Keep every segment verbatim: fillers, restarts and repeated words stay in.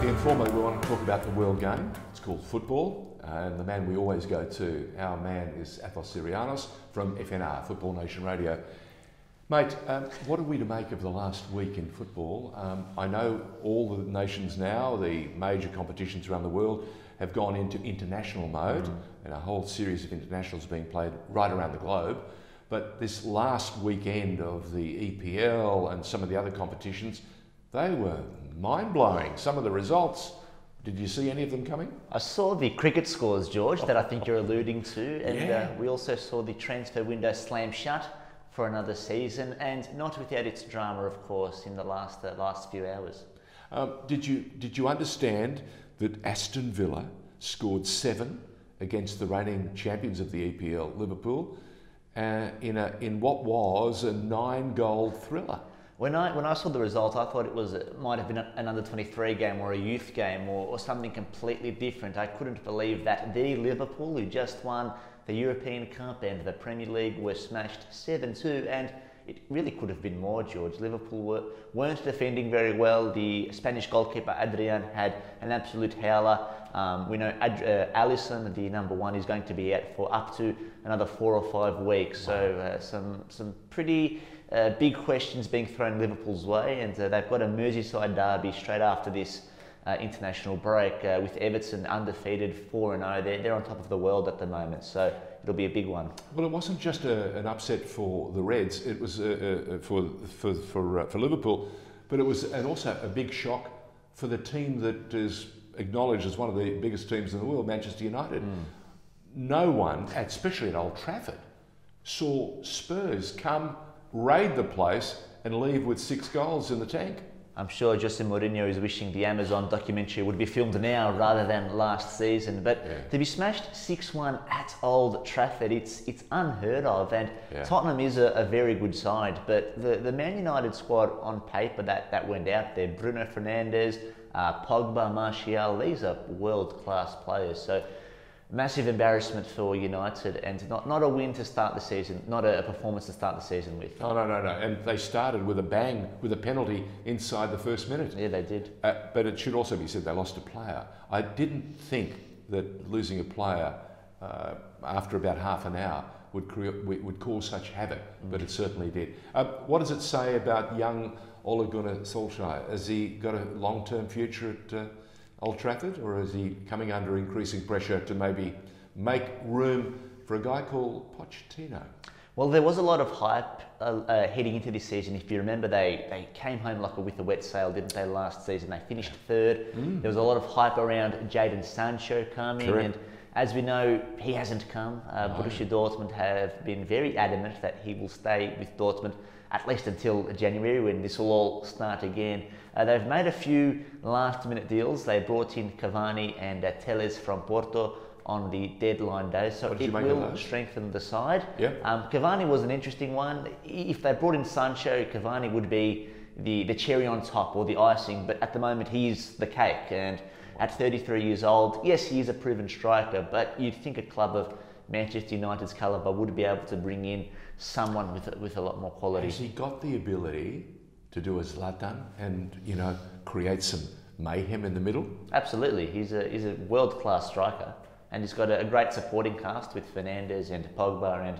the informal, we want to talk about the world game. It's called football, uh, and the man we always go to, our man, is Athos Sirianos from F N R, Football Nation Radio. Mate, um, what are we to make of the last week in football? Um, I know all the nations now, the major competitions around the world, have gone into international mode, mm. and a whole series of internationals being played right around the globe. But this last weekend of the E P L and some of the other competitions, they were mind-blowing, some of the results. Did you see any of them coming? I saw the cricket scores, George, that I think you're alluding to, and yeah. uh, we also saw the transfer window slam shut for another season, and not without its drama, of course, in the last uh, last few hours. Um, did you did you understand that Aston Villa scored seven against the reigning champions of the E P L, Liverpool, uh, in a in what was a nine-goal thriller? When I, when I saw the result, I thought it was it might have been an under twenty-three game or a youth game or, or something completely different. I couldn't believe that the Liverpool, who just won the European Cup and the Premier League, were smashed seven two, and it really could have been more, George. Liverpool were, weren't defending very well. The Spanish goalkeeper, Adrian, had an absolute howler. Um, we know Ad uh, Alisson, the number one, is going to be out for up to another four or five weeks. Wow. So uh, some, some pretty... Uh, big questions being thrown Liverpool's way, and uh, they've got a Merseyside derby straight after this uh, international break uh, with Everton undefeated four and oh. They're, they're on top of the world at the moment, so it'll be a big one. Well, it wasn't just a, an upset for the Reds, it was uh, uh, for, for, for, uh, for Liverpool, but it was and also a big shock for the team that is acknowledged as one of the biggest teams in the world, Manchester United. Mm. No one, especially at Old Trafford, saw Spurs come raid the place and leave with six goals in the tank. I'm sure Jose Mourinho is wishing the Amazon documentary would be filmed now rather than last season, but yeah. to be smashed six one at Old Trafford, it's it's unheard of, and yeah. Tottenham is a, a very good side, but the, the Man United squad on paper that, that went out there, Bruno Fernandes, uh, Pogba, Martial, these are world-class players, so massive embarrassment for United, and not, not a win to start the season, not a, a performance to start the season with. Oh, no, no, no. And they started with a bang, with a penalty inside the first minute. Yeah, they did. Uh, but it should also be said they lost a player. I didn't think that losing a player uh, after about half an hour would, create, would cause such havoc, mm. but it certainly did. Uh, what does it say about young Ole Gunnar Solskjaer? Has he got a long-term future at... Uh, Old Trafford, or is he coming under increasing pressure to maybe make room for a guy called Pochettino? Well, there was a lot of hype uh, uh, heading into this season. If you remember, they, they came home like a, with a wet sail, didn't they, last season? They finished third. Mm. There was a lot of hype around Jaden Sancho coming. Correct. And as we know, he hasn't come. Uh, no. Borussia Dortmund have been very adamant that he will stay with Dortmund at least until January, when this will all start again. Uh, they've made a few last-minute deals. They brought in Cavani and uh, Telles from Porto on the deadline day, so it will strengthen the side. Yeah. Um, Cavani was an interesting one. If they brought in Sancho, Cavani would be the, the cherry on top or the icing, but at the moment he's the cake, and at thirty-three years old, yes, he is a proven striker, but you'd think a club of Manchester United's calibre would be able to bring in someone with with a lot more quality. Has he got the ability to do a Zlatan and, you know, create some mayhem in the middle? Absolutely, he's a he's a world class striker, and he's got a, a great supporting cast with Fernandes and Pogba and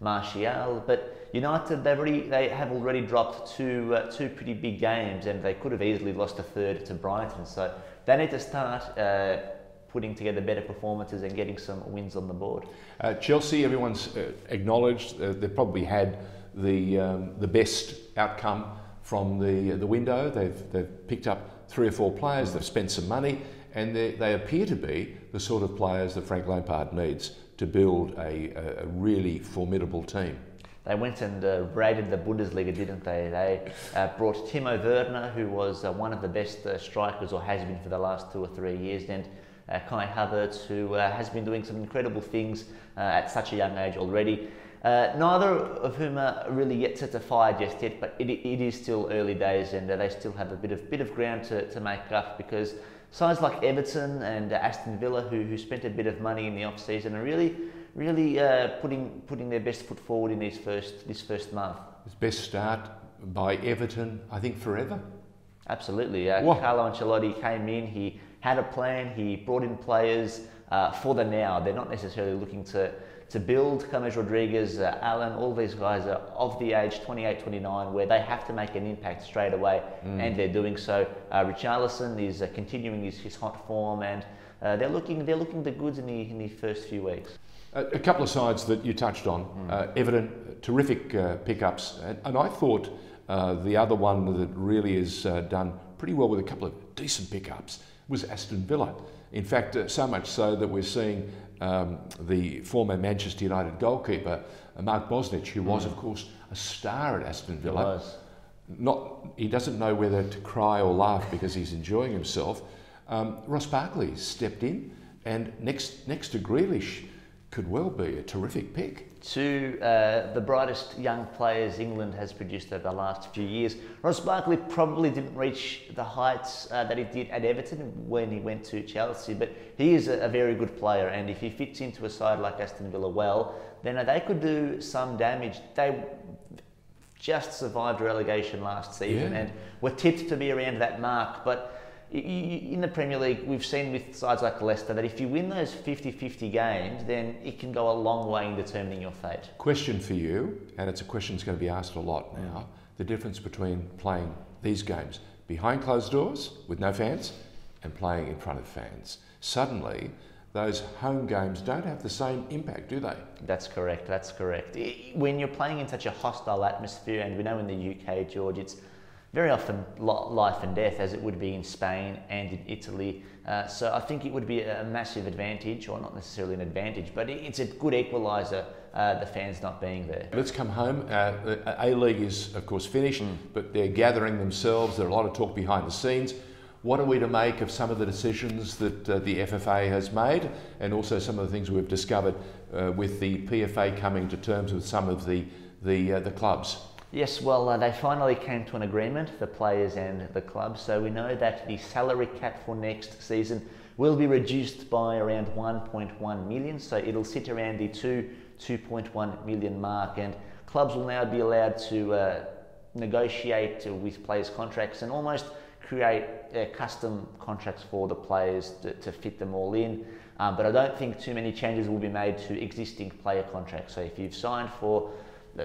Martial. But United, they've already they have already dropped two uh, two pretty big games, and they could have easily lost a third to Brighton. So they need to start Uh, putting together better performances and getting some wins on the board. Uh, Chelsea, everyone's uh, acknowledged uh, they probably had the um, the best outcome from the uh, the window. They've they've picked up three or four players. They've spent some money, and they they appear to be the sort of players that Frank Lampard needs to build a, a really formidable team. They went and uh, raided the Bundesliga, didn't they? They uh, brought Timo Werner, who was uh, one of the best uh, strikers, or has been for the last two or three years, and Uh, Kai Havertz, who uh, has been doing some incredible things uh, at such a young age already. Uh, neither of whom are really yet certified just yet, but it, it is still early days, and uh, they still have a bit of bit of ground to, to make up, because sides like Everton and uh, Aston Villa, who who spent a bit of money in the off season, are really really uh, putting putting their best foot forward in these first this first month. His best start by Everton, I think, forever. Absolutely. Uh, Carlo Ancelotti came in, he had a plan, he brought in players uh, for the now. They're not necessarily looking to, to build. James Rodriguez, uh, Alan, all these guys are of the age twenty-eight, twenty-nine, where they have to make an impact straight away, mm. and they're doing so. Uh, Richarlison is uh, continuing his, his hot form, and uh, they're looking they're looking the goods in the, in the first few weeks. A, a couple of sides that you touched on, mm. uh, Everton, terrific uh, pickups, and, and I thought Uh, the other one that really is uh, done pretty well with a couple of decent pickups was Aston Villa. In fact, uh, so much so that we're seeing um, the former Manchester United goalkeeper, uh, Mark Bosnich, who mm. was, of course, a star at Aston Villa. He was. Not, he doesn't know whether to cry or laugh because he's enjoying himself. Um, Ross Barkley stepped in, and next, next to Grealish could well be a terrific pick. Two uh, the brightest young players England has produced over the last few years. Ross Barkley probably didn't reach the heights uh, that he did at Everton when he went to Chelsea, but he is a, a very good player, and if he fits into a side like Aston Villa well, then uh, they could do some damage. They just survived relegation last season, yeah. and were tipped to be around that mark, but in the Premier League, we've seen with sides like Leicester that if you win those fifty fifty games, then it can go a long way in determining your fate. Question for you, and it's a question that's going to be asked a lot now, the difference between playing these games behind closed doors with no fans and playing in front of fans. Suddenly, those home games don't have the same impact, do they? That's correct, that's correct. When you're playing in such a hostile atmosphere, and we know in the U K, George, it's very often life and death, as it would be in Spain and in Italy. Uh, so I think it would be a massive advantage, or not necessarily an advantage, but it's a good equaliser, uh, the fans not being there. Let's come home. Uh, A-League is, of course, finished, mm. but they're gathering themselves. There's a lot of talk behind the scenes. What are we to make of some of the decisions that uh, the F F A has made, and also some of the things we've discovered uh, with the P F A coming to terms with some of the, the, uh, the clubs? Yes, well, uh, they finally came to an agreement, the players and the club, so we know that the salary cap for next season will be reduced by around one point one million, so it'll sit around the two, two point one million mark, and clubs will now be allowed to uh, negotiate with players' contracts and almost create uh, custom contracts for the players to, to fit them all in. Um, but I don't think too many changes will be made to existing player contracts, so if you've signed for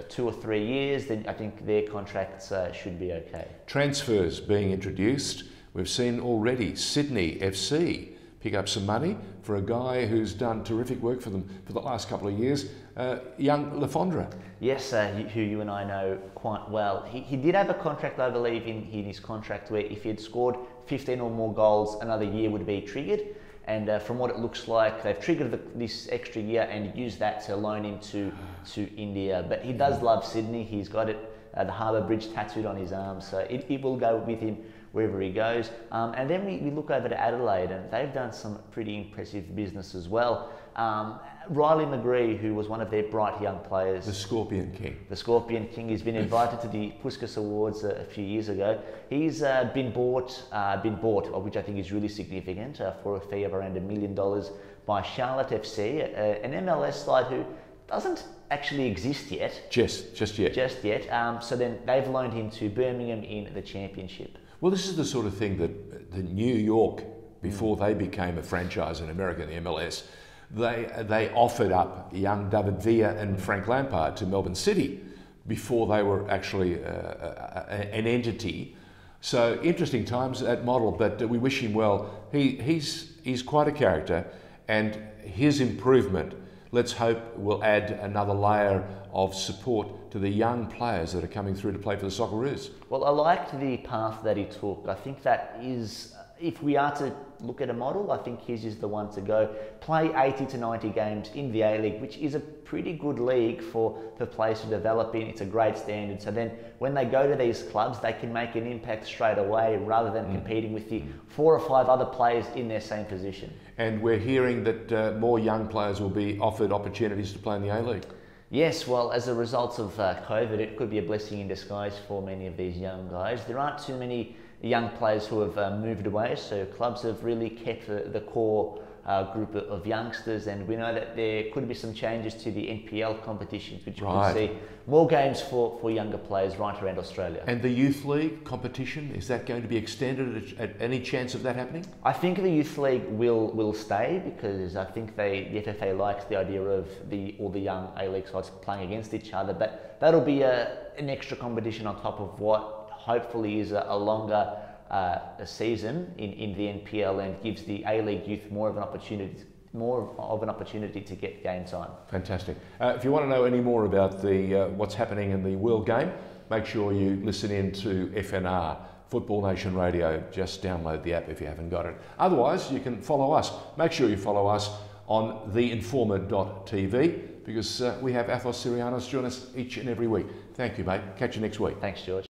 two or three years, then I think their contracts uh, should be okay. Transfers being introduced. We've seen already Sydney F C pick up some money for a guy who's done terrific work for them for the last couple of years, uh, young Lafondra. Yes, uh, who you and I know quite well. He, he did have a contract, I believe, in, in his contract where if he had scored fifteen or more goals, another year would be triggered. And uh, from what it looks like, they've triggered the, this extra year and used that to loan him to, to India. But he does love Sydney. He's got it, uh, the Harbour Bridge tattooed on his arm, so it, it will go with him wherever he goes. Um, and then we, we look over to Adelaide, and they've done some pretty impressive business as well. Um, Riley McGree, who was one of their bright young players. The Scorpion King. The Scorpion King has been invited to the Puskas Awards a, a few years ago. He's uh, been bought, uh, been bought, which I think is really significant, uh, for a fee of around a million dollars by Charlotte F C, uh, an M L S side who doesn't actually exist yet. Just, just yet. Just yet. Um, so then they've loaned him to Birmingham in the Championship. Well, this is the sort of thing that the New York, before mm. they became a franchise in America, the M L S, They, they offered up young David Villa and Frank Lampard to Melbourne City before they were actually uh, a, a, an entity. So interesting times, that model, but we wish him well. He, he's, he's quite a character, and his improvement, let's hope, will add another layer of support to the young players that are coming through to play for the Socceroos. Well, I liked the path that he took. I think that is, if we are to look at a model, I think his is the one to go. Play eighty to ninety games in the A-League, which is a pretty good league for, for players to develop in. It's a great standard. So then when they go to these clubs, they can make an impact straight away rather than mm. competing with the four or five other players in their same position. And we're hearing that uh, more young players will be offered opportunities to play in the A-League. Yes, well, as a result of uh, COVID, it could be a blessing in disguise for many of these young guys. There aren't too many young players who have uh, moved away, so clubs have really kept the, the core uh, group of youngsters, and we know that there could be some changes to the N P L competitions, which right. we could see more games for, for younger players right around Australia. And the Youth League competition, is that going to be extended? At, at any chance of that happening? I think the Youth League will will stay, because I think they the F F A likes the idea of the all the young A-League sides playing against each other, but that'll be a, an extra competition on top of what hopefully is a, a longer Uh, a season in, in the N P L, and gives the A-League youth more of an opportunity, more of an opportunity to get game time. Fantastic. Uh, if you want to know any more about the uh, what's happening in the world game, make sure you listen in to F N R, Football Nation Radio. Just download the app if you haven't got it. Otherwise, you can follow us. Make sure you follow us on the informer dot t v, because uh, we have Athos Sirianos join us each and every week. Thank you, mate. Catch you next week. Thanks, George.